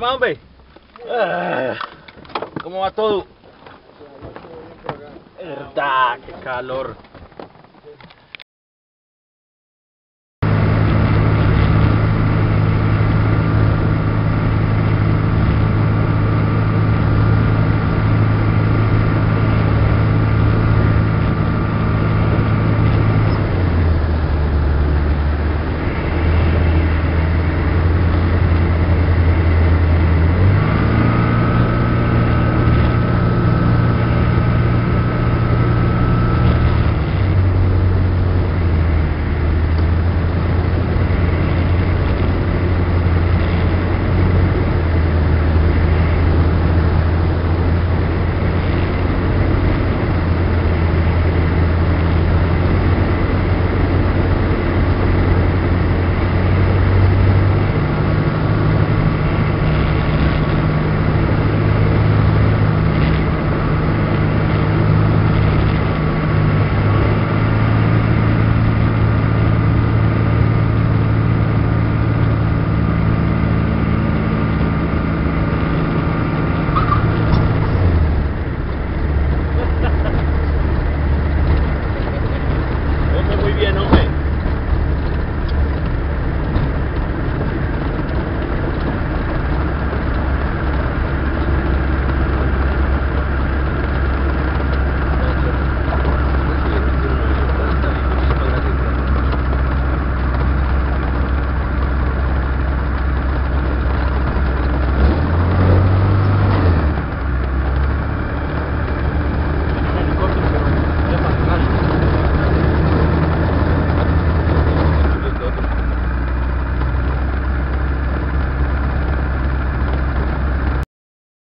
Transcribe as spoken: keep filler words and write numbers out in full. más, hombre? Ah, ¿cómo va todo? Verdad, qué calor.